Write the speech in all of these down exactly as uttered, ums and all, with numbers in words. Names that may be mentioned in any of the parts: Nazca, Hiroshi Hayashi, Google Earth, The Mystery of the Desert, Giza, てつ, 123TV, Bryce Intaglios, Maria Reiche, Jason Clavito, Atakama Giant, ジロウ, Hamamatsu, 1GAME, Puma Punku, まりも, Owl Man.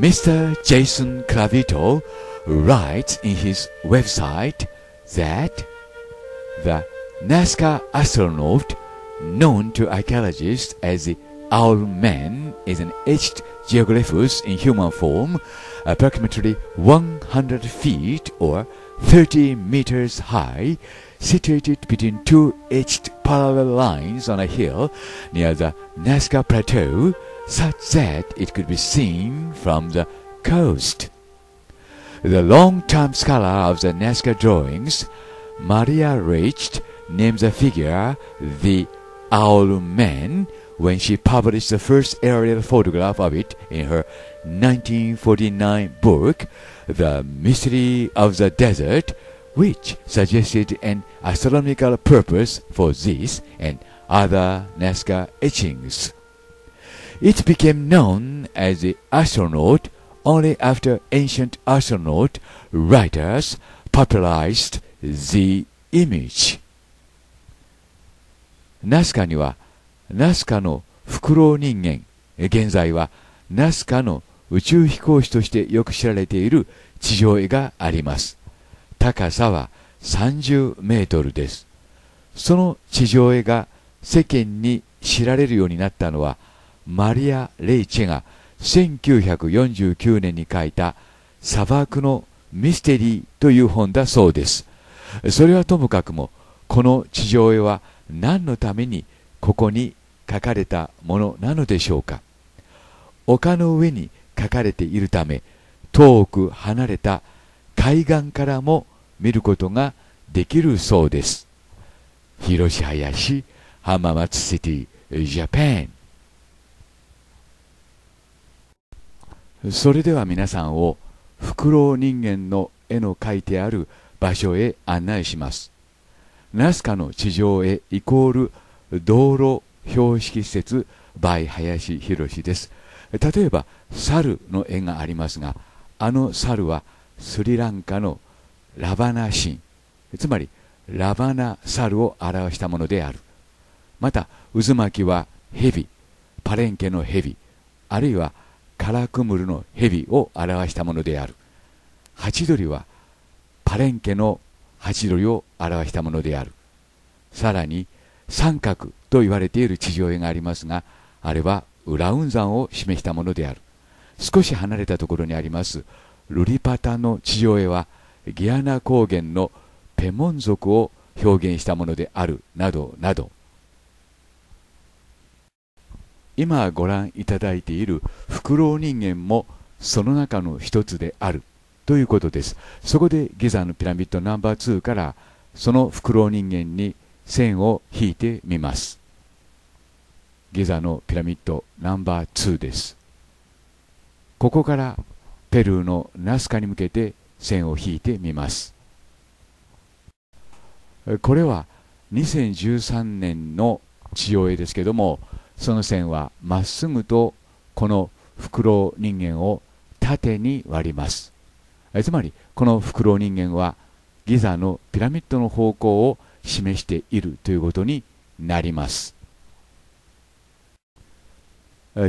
Mister Jason Clavito writes in his website that the Nazca astronaut, known to archaeologists as the Owl Man, is an aged geoglyphus in human form, approximately one hundred feet or thirty meters high, situated between two aged parallel lines on a hill near the Nazca Plateau, such that it could be seen from the coast. The long-term scholar of the Nazca drawings, Maria Reiche, named the figure the Owl Man when she published the first aerial photograph of it in her nineteen forty-nine book, The Mystery of the Desert, which suggested an astronomical purpose for this and other Nazca etchings. It became known as the astronaut only after ancient astronaut writers popularized the image. ナスカにはナスカのフクロウ人間、現在はナスカの宇宙飛行士としてよく知られている地上絵があります。高さはさんじゅうメートルです。その地上絵が世間に知られるようになったのは、マリア・レイチェがせんきゅうひゃくよんじゅうきゅうねんに書いた「砂漠のミステリー」という本だそうです。それはともかくも、この地上絵は何のためにここに書かれたものなのでしょうか。丘の上に書かれているため、遠く離れた海岸からも見ることができるそうです。広林、浜松シティ、ジャパン。それでは皆さんをフクロウ人間の絵の描いてある場所へ案内します。ナスカの地上絵イコール道路標識施設 by 林博です。例えば猿の絵がありますが、あの猿はスリランカのラバナ神、つまりラバナ猿を表したものである。また渦巻きは蛇、パレンケの蛇、あるいはカラクムルの蛇を表したものである。ハチドリはパレンケのハチドリを表したものである。さらに三角と言われている地上絵がありますが、あれは浦雲山を示したものである。少し離れたところにありますルリパタの地上絵は、ギアナ高原のペモン族を表現したものである、などなど。今ご覧いただいているフクロウ人間もその中の一つであるということです。そこでギザのピラミッドナンバーツーからそのフクロウ人間に線を引いてみます。ギザのピラミッドナンバーツーです。ここからペルーのナスカに向けて線を引いてみます。これはにせんじゅうさんねんの地上絵ですけども、その線はまっすぐとこのフクロウ人間を縦に割ります。つまりこのフクロウ人間はギザのピラミッドの方向を示しているということになります。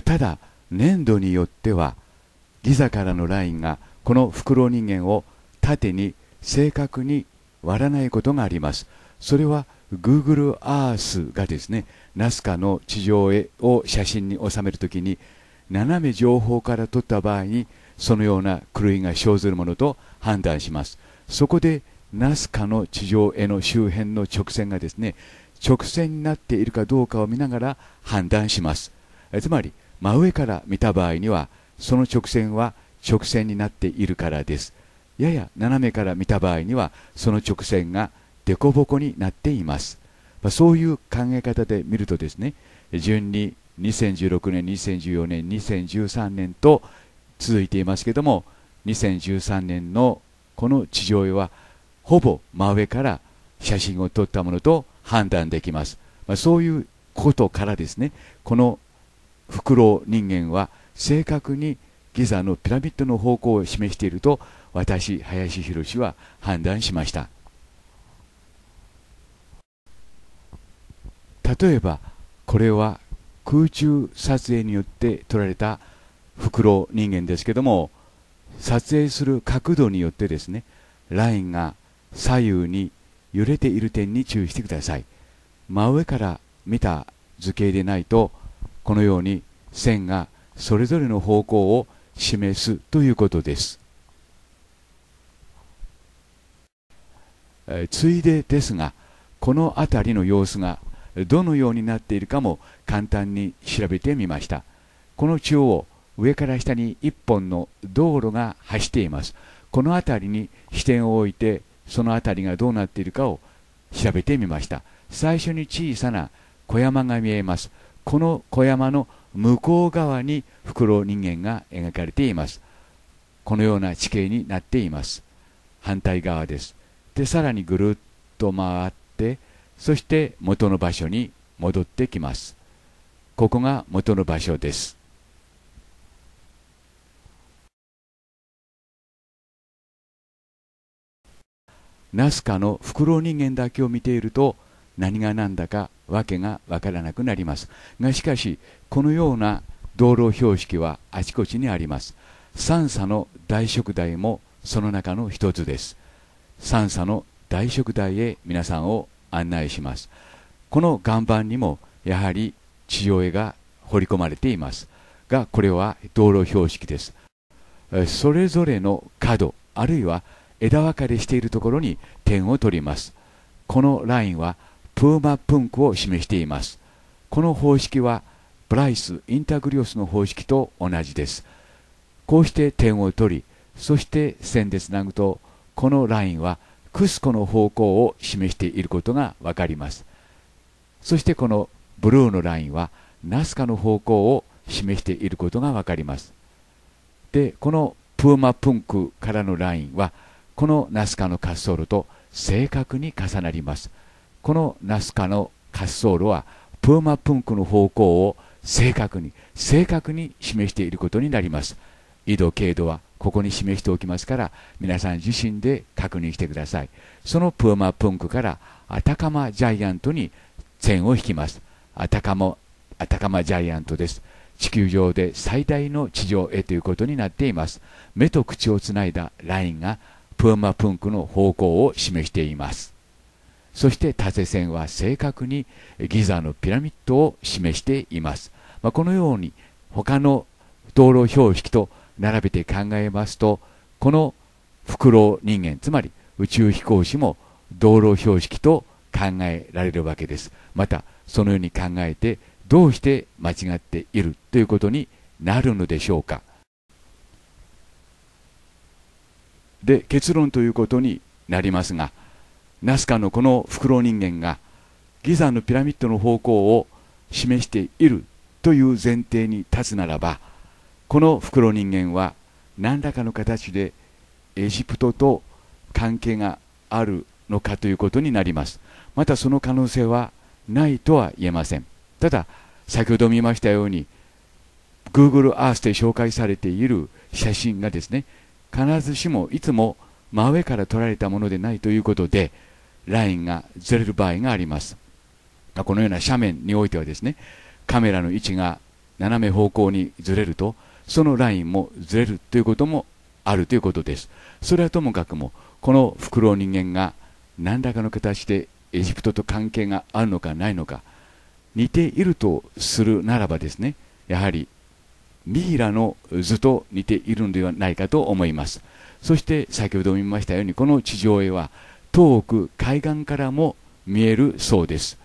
ただ粘土によってはギザからのラインがこのフクロウ人間を縦に正確に割らないことがあります。それは Google Earth がですね、ナスカの地上絵を写真に収めるときに斜め上方から撮った場合にそのような狂いが生ずるものと判断します。そこでナスカの地上絵の周辺の直線がですね、直線になっているかどうかを見ながら判断します。つまり真上から見た場合にはその直線は直線になっているからです。やや斜めから見た場合にはその直線が凸凹になっています。そういう考え方で見るとですね、順ににせんじゅうろくねん、にせんじゅうよねん、にせんじゅうさんねんと続いていますけども、にせんじゅうさんねんのこの地上絵はほぼ真上から写真を撮ったものと判断できます。そういうことからですね、このフクロウ人間は正確にギザのピラミッドの方向を示していると私林博は判断しました。例えばこれは空中撮影によって撮られたフクロウ人間ですけども、撮影する角度によってですね、ラインが左右に揺れている点に注意してください。真上から見た図形でないと、このように線がそれぞれの方向を示すということです。えー、ついでですが、この辺りの様子がどのようになっているかも簡単に調べてみました。この中央、上から下にいっぽんの道路が走っています。この辺りに視点を置いて、その辺りがどうなっているかを調べてみました。最初に小さな小山が見えます。この小山の向こう側にフクロウ人間が描かれています。このような地形になっています。反対側です。で、さらにぐるっと回って、そして元の場所に戻ってきます。ここが元の場所です。ナスカのフクロウ人間だけを見ていると、何が何だかわけがわからなくなりますが、しかしこのような道路標識はあちこちにあります。三叉の大燭台もその中の一つです。三叉の大燭台へ皆さんを案内します。この岩盤にもやはり地上絵が彫り込まれていますが、これは道路標識です。それぞれの角あるいは枝分かれしているところに点を取ります。このラインはプーマプンクを示しています。この方式はブライス・インタグリオスの方式と同じです。こうして点を取り、そして線でつなぐと、このラインはクスコの方向を示していることが分かります。そしてこのブルーのラインはナスカの方向を示していることが分かります。で、このプーマプンクからのラインはこのナスカの滑走路と正確に重なります。このナスカの滑走路はプーマプンクの方向を正確に正確に示していることになります。緯度経度はここに示しておきますから、皆さん自身で確認してください。そのプーマプンクからアタカマジャイアントに線を引きます。アタカマ、アタカマジャイアントです。地球上で最大の地上絵ということになっています。目と口をつないだラインがプーマプンクの方向を示しています。そして縦線は正確にギザのピラミッドを示しています。まあ、このように他の道路標識と並べて考えますと、このフクロウ人間、つまり宇宙飛行士も道路標識と考えられるわけです。またそのように考えて、どうして間違っているということになるのでしょうか。で、結論ということになりますが、ナスカのこのフクロウ人間がギザのピラミッドの方向を示しているという前提に立つならば、このフクロウ人間は何らかの形でエジプトと関係があるのかということになります。またその可能性はないとは言えません。ただ先ほど見ましたように Google Earth で紹介されている写真がですね、必ずしもいつも真上から撮られたものでないということで、ラインがずれる場合があります。このような斜面においてはですね、カメラの位置が斜め方向にずれると、そのラインもずれるということもあるということです。それはともかくも、このフクロウ人間が何らかの形でエジプトと関係があるのかないのか、似ているとするならばですね、やはりミイラの図と似ているのではないかと思います。そして先ほど見ましたように、この地上絵は遠く海岸からも見えるそうです。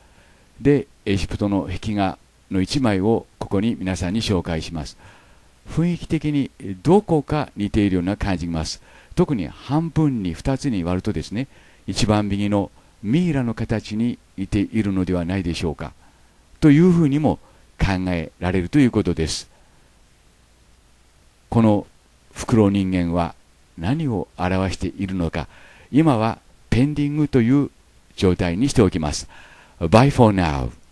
で、エジプトの壁画のいちまいをここに皆さんに紹介します。雰囲気的にどこか似ているような感じます。特に半分にふたつに割るとですね、一番右のミイラの形に似ているのではないでしょうかというふうにも考えられるということです。このフクロウ人間は何を表しているのか、今はペンディングという状態にしておきます。 Bye for now.